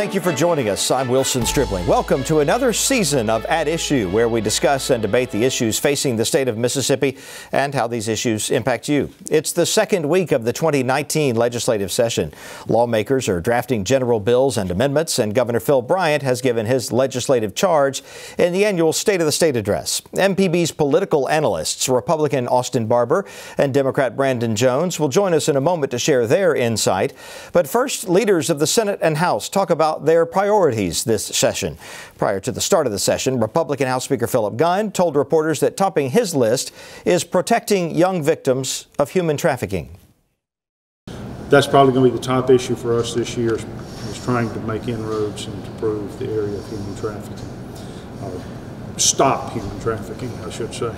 Thank you for joining us. I'm Wilson Stribling. Welcome to another season of At Issue, where we discuss and debate the issues facing the state of Mississippi and how these issues impact you. It's the second week of the 2019 legislative session. Lawmakers are drafting general bills and amendments, and Governor Phil Bryant has given his legislative charge in the annual State of the State address. MPB's political analysts, Republican Austin Barbour and Democrat Brandon Jones, will join us in a moment to share their insight. But first, leaders of the Senate and House talk about their priorities this session. Prior to the start of the session, Republican House Speaker Philip Gunn told reporters that topping his list is protecting young victims of human trafficking. That's probably going to be the top issue for us this year, is trying to make inroads and improve the area of human trafficking, or stop human trafficking, I should say.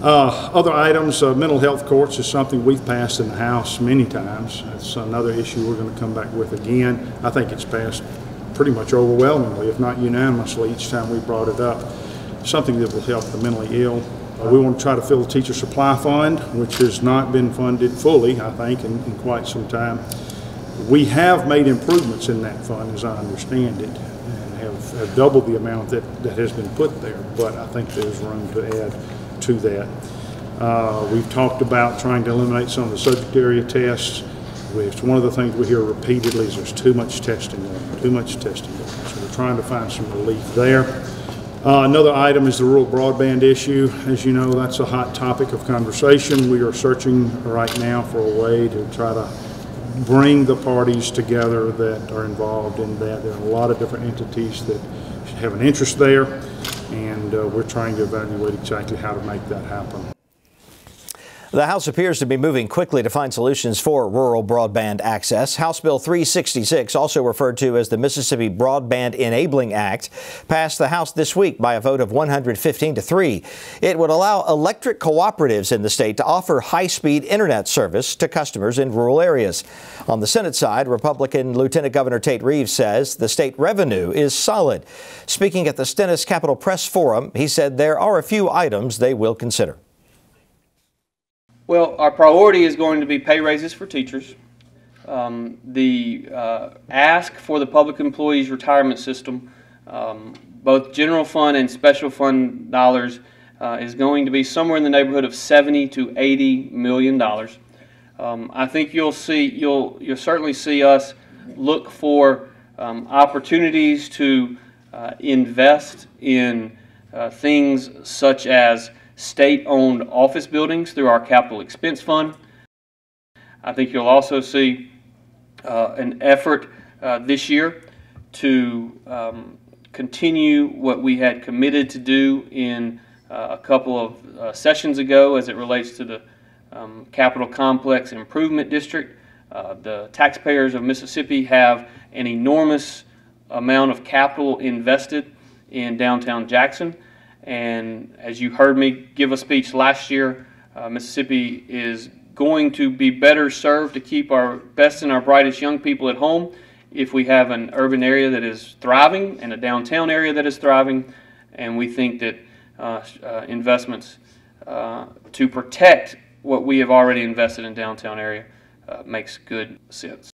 Other items, mental health courts is something we've passed in the House many times. That's another issue we're going to come back with again. I think it's passed pretty much overwhelmingly, if not unanimously, each time we brought it up. Something that will help the mentally ill. We want to try to fill the teacher supply fund, which has not been funded fully, I think, in quite some time. We have made improvements in that fund, as I understand it, and have doubled the amount that has been put there, but I think there's room to add to that. We've talked about trying to eliminate some of the subject area tests. It's one of the things we hear repeatedly is there's too much testing on, too much testing on. So we're trying to find some relief there. Another item is the rural broadband issue. As you know, that's a hot topic of conversation. We are searching right now for a way to try to bring the parties together that are involved in that. There are a lot of different entities that have an interest there, and we're trying to evaluate exactly how to make that happen. The House appears to be moving quickly to find solutions for rural broadband access. House Bill 366, also referred to as the Mississippi Broadband Enabling Act, passed the House this week by a vote of 115-3. It would allow electric cooperatives in the state to offer high-speed internet service to customers in rural areas. On the Senate side, Republican Lieutenant Governor Tate Reeves says the state revenue is solid. Speaking at the Stennis Capitol Press Forum, he said there are a few items they will consider. Well, our priority is going to be pay raises for teachers, the ask for the public employees retirement system, both general fund and special fund dollars is going to be somewhere in the neighborhood of $70 to $80 million. I think you'll certainly see us look for opportunities to invest in things such as state-owned office buildings through our capital expense fund. I think you'll also see an effort this year to continue what we had committed to do in a couple of sessions ago as it relates to the Capital Complex Improvement District. The taxpayers of Mississippi have an enormous amount of capital invested in downtown Jackson. And as you heard me give a speech last year, Mississippi is going to be better served to keep our best and our brightest young people at home if we have an urban area that is thriving and a downtown area that is thriving. And we think that investments to protect what we have already invested in downtown area makes good sense.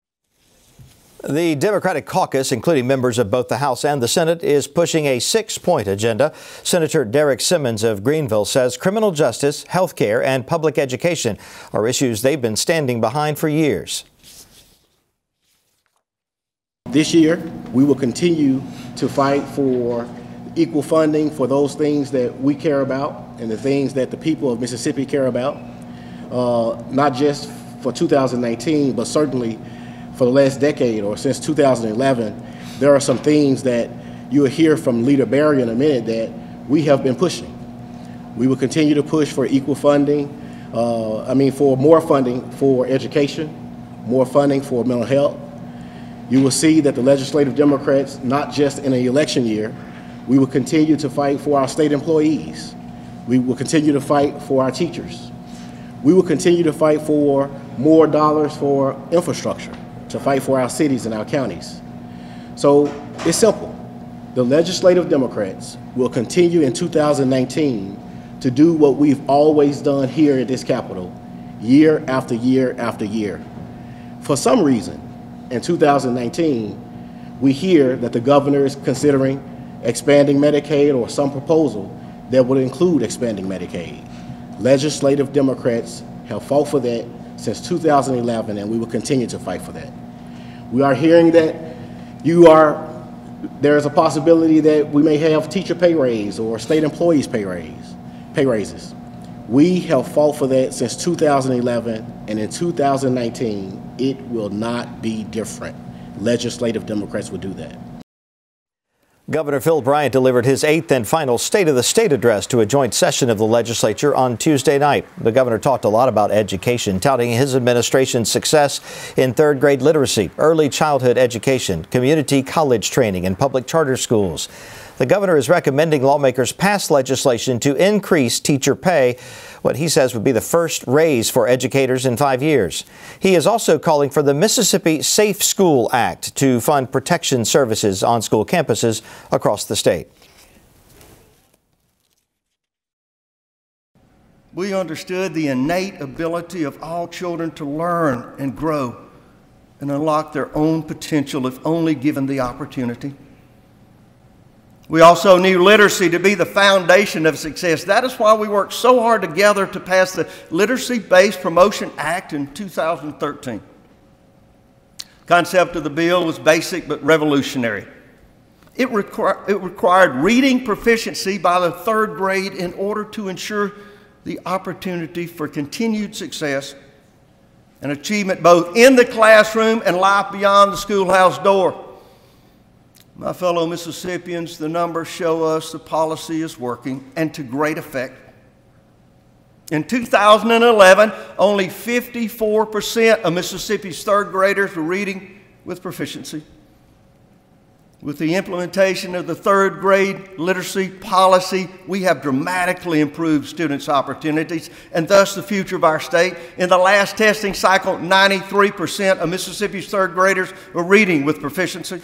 The Democratic caucus, including members of both the House and the Senate, is pushing a six-point agenda. Senator Derek Simmons of Greenville says criminal justice, health care, and public education are issues they've been standing behind for years. This year, we will continue to fight for equal funding for those things that we care about and the things that the people of Mississippi care about, not just for 2019, but certainly for the last decade or since 2011, there are some things that you'll hear from Leader Barry in a minute that we have been pushing. We will continue to push for equal funding, for more funding for education, more funding for mental health. You will see that the legislative Democrats, not just in an election year, we will continue to fight for our state employees. We will continue to fight for our teachers. We will continue to fight for more dollars for infrastructure, to fight for our cities and our counties. So it's simple. The legislative Democrats will continue in 2019 to do what we've always done here at this Capitol, year after year after year. For some reason, in 2019, we hear that the governor is considering expanding Medicaid or some proposal that would include expanding Medicaid. Legislative Democrats have fought for that since 2011, and we will continue to fight for that. We are hearing that there is a possibility that we may have teacher pay raise or state employees pay raises. We have fought for that since 2011, and in 2019, it will not be different. Legislative Democrats will do that. Governor Phil Bryant delivered his 8th and final State of the State address to a joint session of the legislature on Tuesday night. The governor talked a lot about education, touting his administration's success in third grade literacy, early childhood education, community college training, and public charter schools. The governor is recommending lawmakers pass legislation to increase teacher pay, what he says would be the first raise for educators in 5 years. He is also calling for the Mississippi Safe School Act to fund protection services on school campuses across the state. We understood the innate ability of all children to learn and grow and unlock their own potential if only given the opportunity. We also knew literacy to be the foundation of success. That is why we worked so hard together to pass the Literacy-Based Promotion Act in 2013. The concept of the bill was basic but revolutionary. It required reading proficiency by the third grade in order to ensure the opportunity for continued success and achievement both in the classroom and life beyond the schoolhouse door. My fellow Mississippians, the numbers show us the policy is working, and to great effect. In 2011, only 54% of Mississippi's third graders were reading with proficiency. With the implementation of the third grade literacy policy, we have dramatically improved students' opportunities and thus the future of our state. In the last testing cycle, 93% of Mississippi's third graders were reading with proficiency.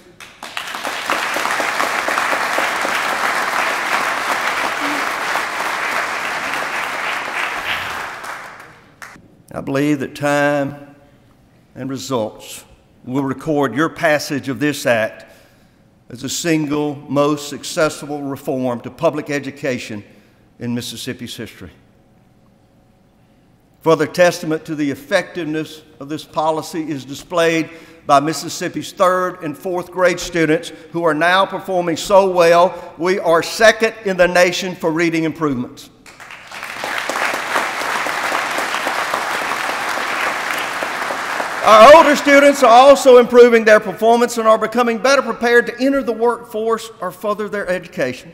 I believe that time and results will record your passage of this act as the single most successful reform to public education in Mississippi's history. Further testament to the effectiveness of this policy is displayed by Mississippi's third and fourth grade students who are now performing so well, we are second in the nation for reading improvements. Our older students are also improving their performance and are becoming better prepared to enter the workforce or further their education.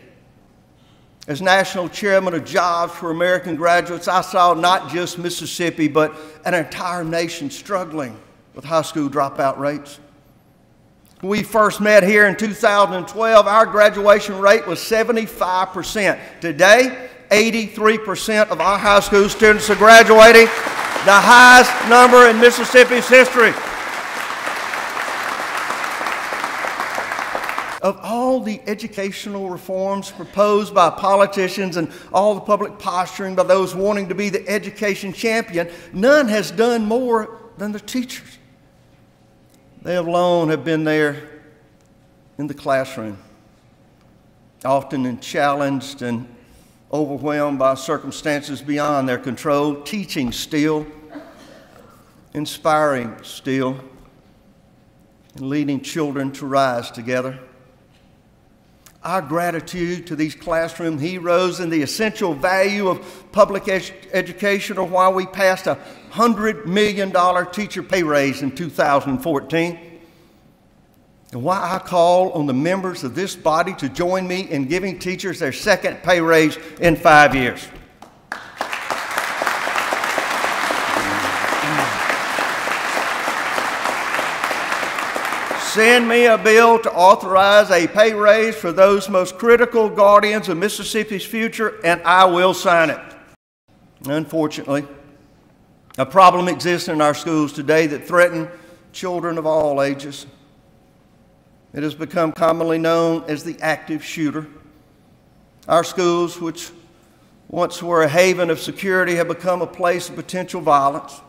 As national chairman of Jobs for American Graduates, I saw not just Mississippi, but an entire nation struggling with high school dropout rates. When we first met here in 2012, our graduation rate was 75%. Today, 83% of our high school students are graduating, the highest number in Mississippi's history. Of all the educational reforms proposed by politicians and all the public posturing by those wanting to be the education champion, none has done more than the teachers. They alone have been there in the classroom, often challenged and overwhelmed by circumstances beyond their control, teaching still, inspiring still, and leading children to rise together. Our gratitude to these classroom heroes and the essential value of public education are why we passed a $100 million teacher pay raise in 2014. And why I call on the members of this body to join me in giving teachers their second pay raise in 5 years. Send me a bill to authorize a pay raise for those most critical guardians of Mississippi's future, and I will sign it. Unfortunately, a problem exists in our schools today that threatens children of all ages. It has become commonly known as the active shooter. Our schools, which once were a haven of security, have become a place of potential violence.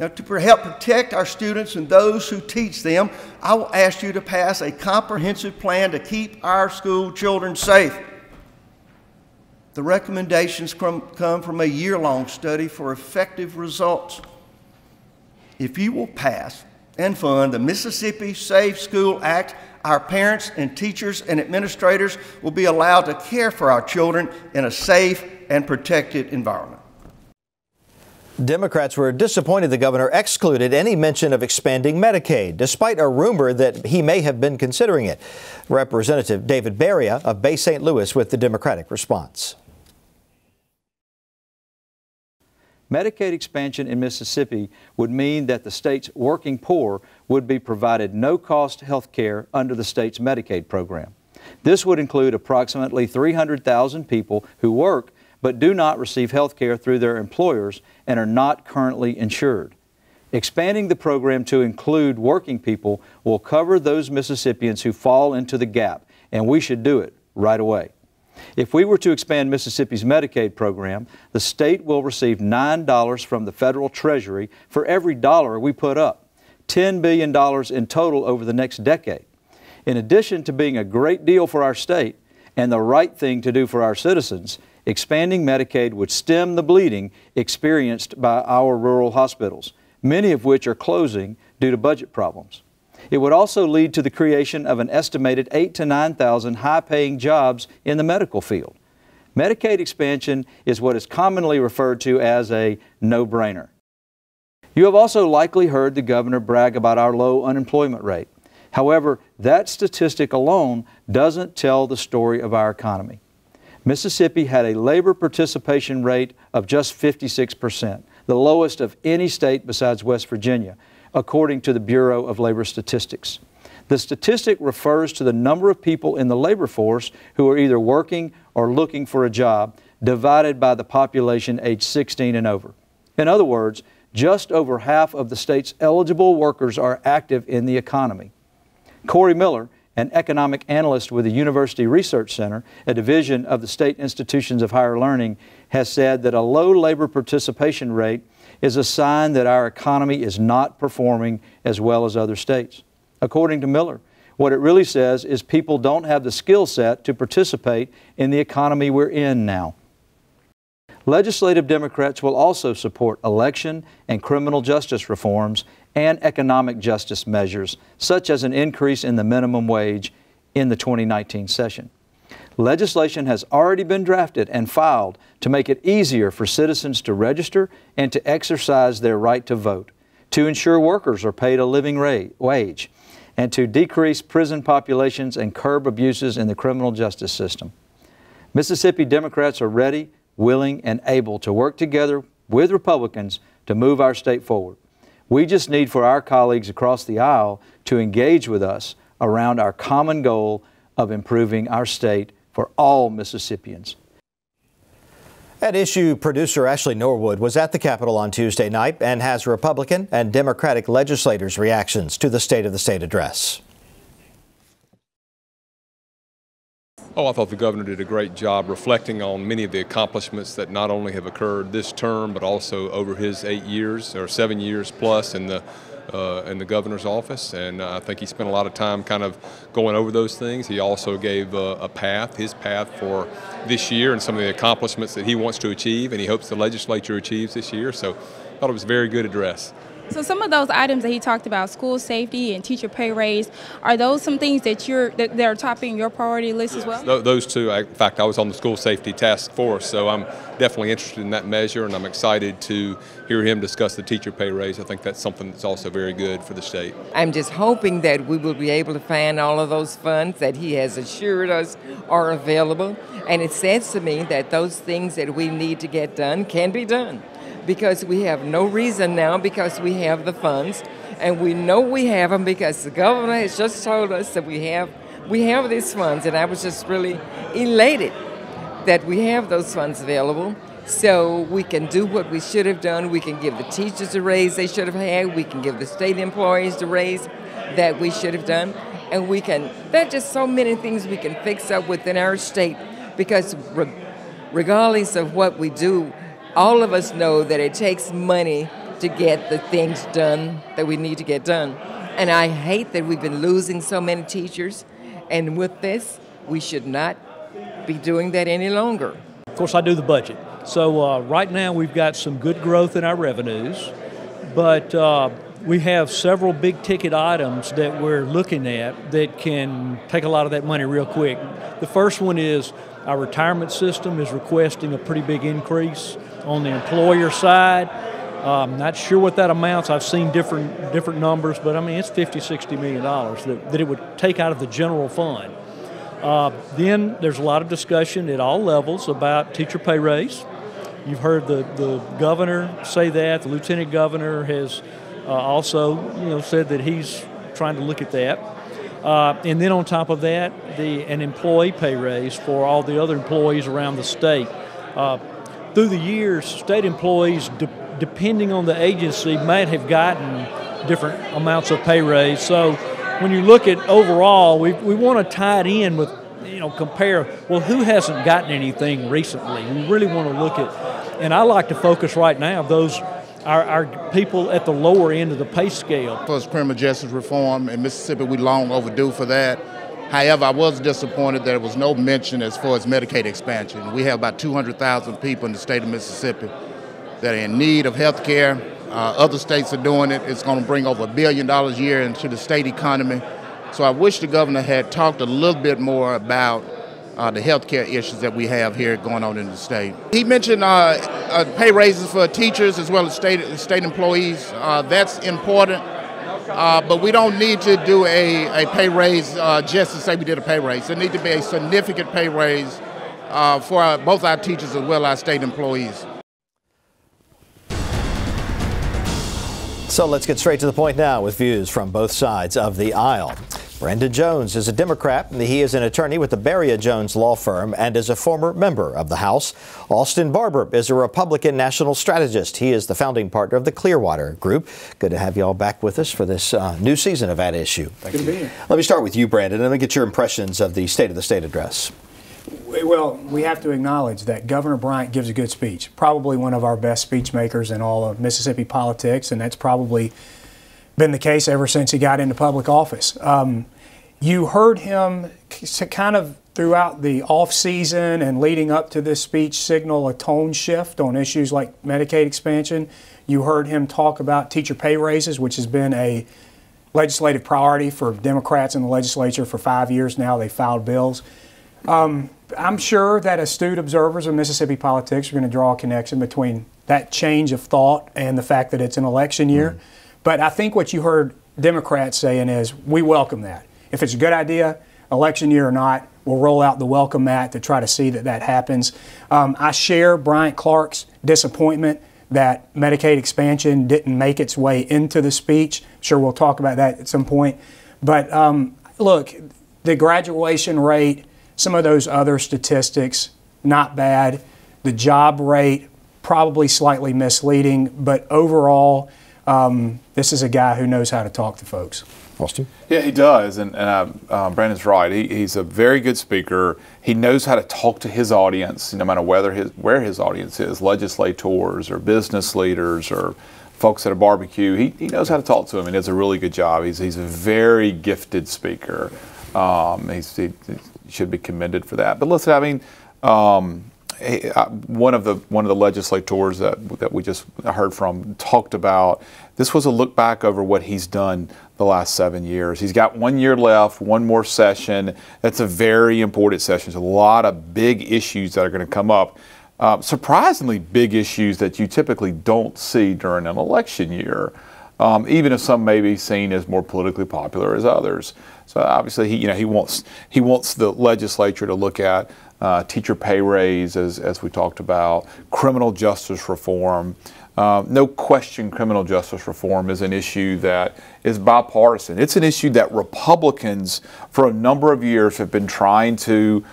Now, to help protect our students and those who teach them, I will ask you to pass a comprehensive plan to keep our school children safe. The recommendations come from a year-long study for effective results. If you will pass and fund the Mississippi Safe School Act, our parents and teachers and administrators will be allowed to care for our children in a safe and protected environment. Democrats were disappointed the governor excluded any mention of expanding Medicaid, despite a rumor that he may have been considering it. Representative David Baria of Bay St. Louis with the Democratic response. Medicaid expansion in Mississippi would mean that the state's working poor would be provided no-cost health care under the state's Medicaid program. This would include approximately 300,000 people who work but do not receive health care through their employers and are not currently insured. Expanding the program to include working people will cover those Mississippians who fall into the gap, and we should do it right away. If we were to expand Mississippi's Medicaid program, the state will receive $9 from the federal treasury for every dollar we put up, $10 billion in total over the next decade. In addition to being a great deal for our state and the right thing to do for our citizens, expanding Medicaid would stem the bleeding experienced by our rural hospitals, many of which are closing due to budget problems. It would also lead to the creation of an estimated 8,000 to 9,000 high-paying jobs in the medical field. Medicaid expansion is what is commonly referred to as a no-brainer. You have also likely heard the governor brag about our low unemployment rate. However, that statistic alone doesn't tell the story of our economy. Mississippi had a labor participation rate of just 56%, the lowest of any state besides West Virginia, according to the Bureau of Labor Statistics. The statistic refers to the number of people in the labor force who are either working or looking for a job, divided by the population age 16 and over. In other words, just over half of the state's eligible workers are active in the economy. Corey Miller, an economic analyst with the University Research Center, a division of the State Institutions of Higher Learning, has said that a low labor participation rate is a sign that our economy is not performing as well as other states. According to Miller, what it really says is people don't have the skill set to participate in the economy we're in now. Legislative Democrats will also support election and criminal justice reforms and economic justice measures, such as an increase in the minimum wage in the 2019 session. Legislation has already been drafted and filed to make it easier for citizens to register and to exercise their right to vote, to ensure workers are paid a living wage, and to decrease prison populations and curb abuses in the criminal justice system. Mississippi Democrats are ready, willing, and able to work together with Republicans to move our state forward. We just need for our colleagues across the aisle to engage with us around our common goal of improving our state for all Mississippians. At Issue, producer Ashley Norwood was at the Capitol on Tuesday night and has Republican and Democratic legislators' reactions to the State of the State address. Oh, I thought the governor did a great job reflecting on many of the accomplishments that not only have occurred this term, but also over his 8 years or 7 years plus in the governor's office. And I think he spent a lot of time kind of going over those things. He also gave a path, his path for this year and some of the accomplishments that he wants to achieve and he hopes the legislature achieves this year. So I thought it was a very good address. So some of those items that he talked about, school safety and teacher pay raise, are those some things that are topping your priority list as well? Those two. In fact, I was on the school safety task force, so I'm definitely interested in that measure, and I'm excited to hear him discuss the teacher pay raise. I think that's something that's also very good for the state. I'm just hoping that we will be able to find all of those funds that he has assured us are available, and it says to me that those things that we need to get done can be done, because we have no reason now, because we have the funds, and we know we have them because the governor has just told us that we have these funds, and I was just really elated that we have those funds available, so we can do what we should have done. We can give the teachers a raise they should have had, we can give the state employees the raise that we should have done, and we can, there are just so many things we can fix up within our state, because regardless of what we do, all of us know that it takes money to get the things done that we need to get done. And I hate that we've been losing so many teachers. And with this, we should not be doing that any longer. Of course, I do the budget. So right now, we've got some good growth in our revenues, but we have several big ticket items that we're looking at that can take a lot of that money real quick. The first one is our retirement system is requesting a pretty big increase on the employer side. I'm not sure what that amounts. I've seen different numbers, but I mean, it's $50–$60 million that it would take out of the general fund. Then there's a lot of discussion at all levels about teacher pay raise. You've heard the governor say that. The lieutenant governor has also, said that he's trying to look at that. And then on top of that, an employee pay raise for all the other employees around the state. Through the years, state employees, depending on the agency, might have gotten different amounts of pay raise. So when you look at overall, we want to tie it in with, compare, well, who hasn't gotten anything recently? We really want to look at, and I like to focus right now, our people at the lower end of the pay scale. First, criminal justice reform in Mississippi, we long overdue for that. However, I was disappointed there was no mention as far as Medicaid expansion. We have about 200,000 people in the state of Mississippi that are in need of health care. Other states are doing it. It's going to bring over $1 billion a year into the state economy. So I wish the governor had talked a little bit more about the health care issues that we have here going on in the state. He mentioned pay raises for teachers as well as state employees. That's important, but we don't need to do a pay raise just to say we did a pay raise. There needs to be a significant pay raise for both our teachers as well as our state employees. So let's get straight to the point now with views from both sides of the aisle. Brandon Jones is a Democrat, and he is an attorney with the Baria Jones Law Firm and is a former member of the House. Austin Barbour is a Republican national strategist. He is the founding partner of the Clearwater Group. Good to have you all back with us for this new season of At Issue. Thank you. Good to be here. Let me start with you, Brandon, and let me get your impressions of the State of the State address. Well, we have to acknowledge that Governor Bryant gives a good speech, probably one of our best speech makers in all of Mississippi politics, and that's probably been the case ever since he got into public office. You heard him kind of throughout the off-season and leading up to this speech signal a tone shift on issues like Medicaid expansion. You heard him talk about teacher pay raises, which has been a legislative priority for Democrats in the legislature for 5 years now. They filed bills. I'm sure that astute observers of Mississippi politics are going to draw a connection between that change of thought and the fact that it's an election year. Mm-hmm. But I think what you heard Democrats saying is, we welcome that. If it's a good idea, election year or not, we'll roll out the welcome mat to try to see that that happens. I share Bryant Clark's disappointment that Medicaid expansion didn't make its way into the speech. I'm sure we'll talk about that at some point. But look, the graduation rate, some of those other statistics, not bad. The job rate, probably slightly misleading, but overall, this is a guy who knows how to talk to folks. Austin? Yeah, he does, and Brandon's right. He's a very good speaker. He knows how to talk to his audience, no matter where his audience is, legislators or business leaders or folks at a barbecue. He knows how to talk to them and does a really good job. He's a very gifted speaker. He should be commended for that. But listen, I mean, one of the legislators that we just heard from talked about, this was a look back over what he's done the last 7 years. He's got 1 year left, one more session. That's a very important session. There's a lot of big issues that are going to come up. Surprisingly big issues that you typically don't see during an election year, even if some may be seen as more politically popular as others. So obviously, he wants the legislature to look at teacher pay raise, as we talked about, criminal justice reform. No question criminal justice reform is an issue that is bipartisan. It's an issue that Republicans for a number of years have been trying to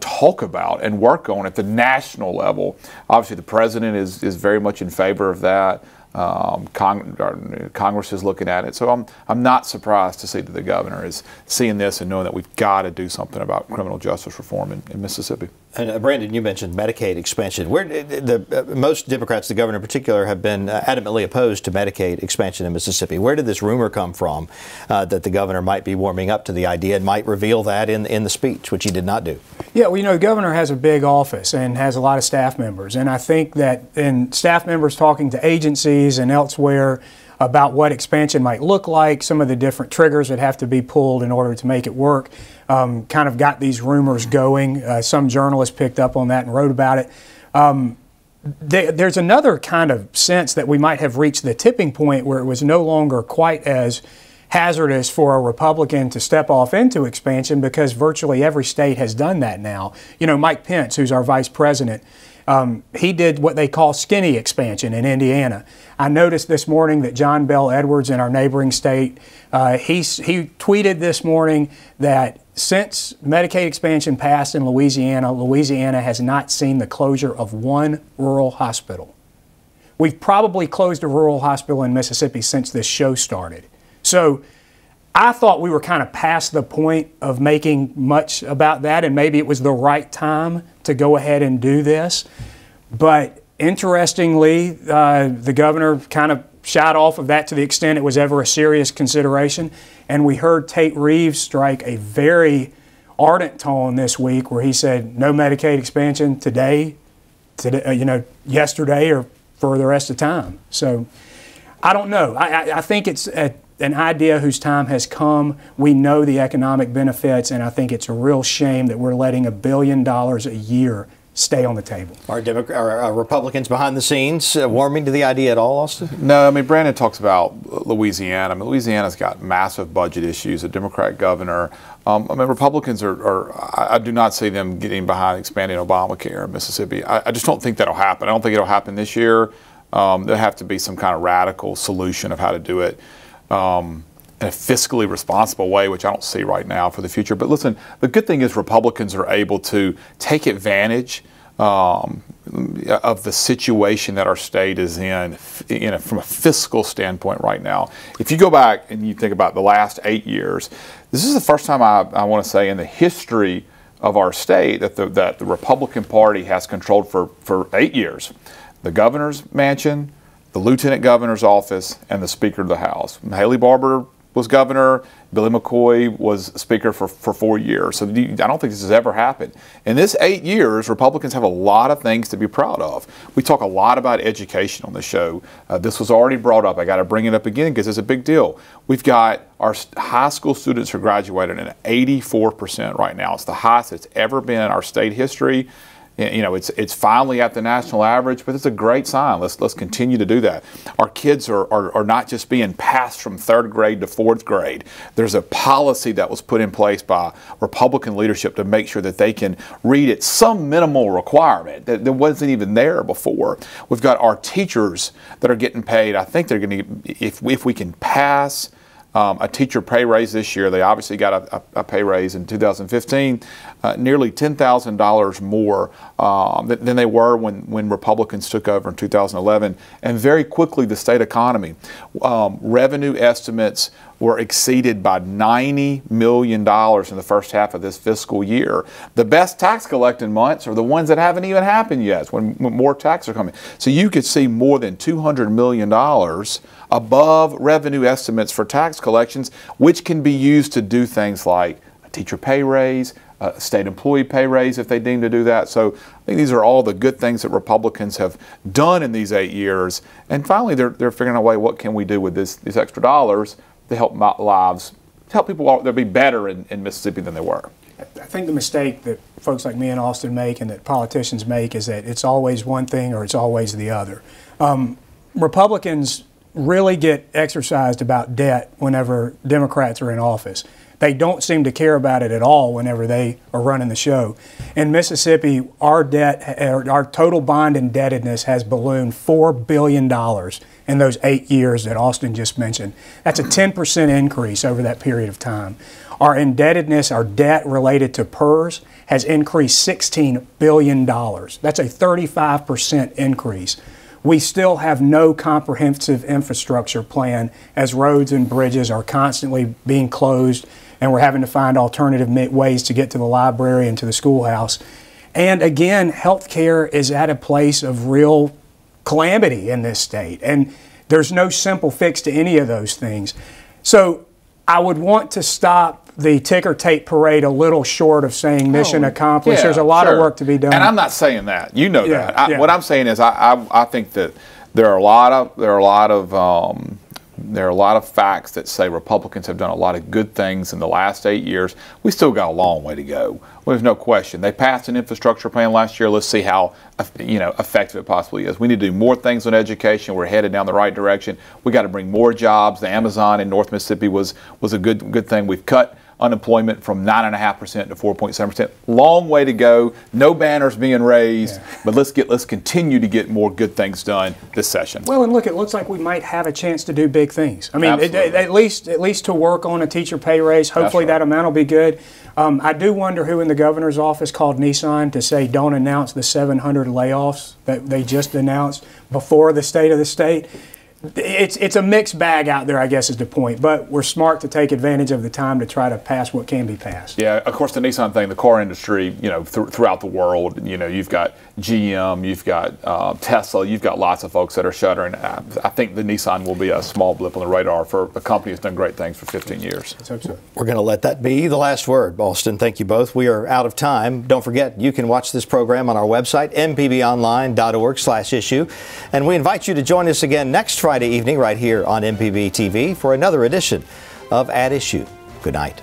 talk about and work on at the national level. Obviously, the president is very much in favor of that. Congress is looking at it. So I'm not surprised to see that the governor is seeing this and knowing that we've got to do something about criminal justice reform in Mississippi. And Brandon, you mentioned Medicaid expansion. Most Democrats, the governor in particular, have been adamantly opposed to Medicaid expansion in Mississippi. Where did this rumor come from that the governor might be warming up to the idea and might reveal that in the speech, which he did not do? Yeah, well, you know, the governor has a big office and has a lot of staff members. And I think that in staff members talking to agencies and elsewhere about what expansion might look like, some of the different triggers that have to be pulled in order to make it work, kind of got these rumors going. Some journalists picked up on that and wrote about it. There's another kind of sense that we might have reached the tipping point where it was no longer quite as hazardous for a Republican to step off into expansion, because virtually every state has done that now. You know, Mike Pence, who's our vice president, he did what they call skinny expansion in Indiana. I noticed this morning that John Bell Edwards in our neighboring state, he tweeted this morning that since Medicaid expansion passed in Louisiana, Louisiana has not seen the closure of one rural hospital. We've probably closed a rural hospital in Mississippi since this show started. So I thought we were kind of past the point of making much about that, and maybe it was the right time to go ahead and do this. But interestingly, the governor kind of shied off of that to the extent it was ever a serious consideration. And we heard Tate Reeves strike a very ardent tone this week where he said, no Medicaid expansion today, you know, yesterday or for the rest of time. So I don't know. I think it's an idea whose time has come. We know the economic benefits, and I think it's a real shame that we're letting $1 billion a year stay on the table. Are Republicans behind the scenes warming to the idea at all, Austin? No, I mean, Brandon talks about Louisiana. I mean, Louisiana's got massive budget issues, a Democrat governor. I mean, Republicans I do not see them getting behind expanding Obamacare in Mississippi. I just don't think that'll happen. I don't think it'll happen this year. There'll have to be some kind of radical solution of how to do it in a fiscally responsible way, which I don't see right now for the future. But listen, the good thing is Republicans are able to take advantage of the situation that our state is in, you know, from a fiscal standpoint right now. If you go back and you think about the last 8 years, this is the first time I want to say in the history of our state that the Republican Party has controlled for 8 years the governor's mansion, the lieutenant governor's office, and the Speaker of the House. Haley Barbour was governor. Billy McCoy was speaker for 4 years. So I don't think this has ever happened. In this 8 years, Republicans have a lot of things to be proud of. We talk a lot about education on the show. This was already brought up. I got to bring it up again because it's a big deal. We've got our high school students who graduated at 84% right now. It's the highest it's ever been in our state history. You know, it's finally at the national average, but it's a great sign. Let's continue to do that. Our kids are not just being passed from 3rd grade to 4th grade. There's a policy that was put in place by Republican leadership to make sure that they can read at some minimal requirement that wasn't even there before. We've got our teachers that are getting paid. I think they're going to, if we can pass a teacher pay raise this year. They obviously got a pay raise in 2015, nearly $10,000 more than they were when Republicans took over in 2011. And very quickly, the state economy. Revenue estimates were exceeded by $90 million in the first half of this fiscal year. The best tax collecting months are the ones that haven't even happened yet, when more taxes are coming. So you could see more than $200 million above revenue estimates for tax collections, which can be used to do things like a teacher pay raise, a state employee pay raise if they deem to do that. So I think these are all the good things that Republicans have done in these 8 years. And finally, they're figuring out a way, what can we do with these extra dollars to help lives, to help people be better in Mississippi than they were. I think the mistake that folks like me and Austin make and that politicians make is that it's always one thing or it's always the other. Republicans really get exercised about debt whenever Democrats are in office. They don't seem to care about it at all whenever they are running the show. In Mississippi, our total bond indebtedness has ballooned $4 billion in those 8 years that Austin just mentioned. That's a 10% increase over that period of time. Our indebtedness, our debt related to PERS, has increased $16 billion. That's a 35% increase. we still have no comprehensive infrastructure plan, as roads and bridges are constantly being closed, and we're having to find alternative ways to get to the library and to the schoolhouse. And again, healthcare is at a place of real calamity in this state, and there's no simple fix to any of those things. So I would want to stop the ticker tape parade a little short of saying mission accomplished. Yeah, there's a lot of work to be done. And I'm not saying that. You know that. What I'm saying is I think that there are a lot of facts that say Republicans have done a lot of good things in the last 8 years. We still got a long way to go. Well, there's no question. They passed an infrastructure plan last year. Let's see how effective it possibly is. We need to do more things on education. We're headed down the right direction. We got to bring more jobs. The Amazon in North Mississippi was a good thing. We've cut unemployment from 9.5% to 4.7%. Long way to go. No banners being raised, but let's continue to get more good things done this session. Well, and look, it looks like we might have a chance to do big things. I mean, at least to work on a teacher pay raise. Hopefully that amount will be good. I do wonder who in the governor's office called Nissan to say don't announce the 700 layoffs that they just announced before the state of the state. It's a mixed bag out there, I guess, is the point. But we're smart to take advantage of the time to try to pass what can be passed. Yeah, of course, the Nissan thing, the car industry, you know, throughout the world, you know, you've got GM, you've got Tesla, you've got lots of folks that are shuttering. I think the Nissan will be a small blip on the radar for a company that's done great things for 15 years. Let's hope so. We're going to let that be the last word, Austin. Thank you both. We are out of time. Don't forget, you can watch this program on our website, mpbonline.org/issue. And we invite you to join us again next Friday evening right here on MPB TV for another edition of At Issue. Good night.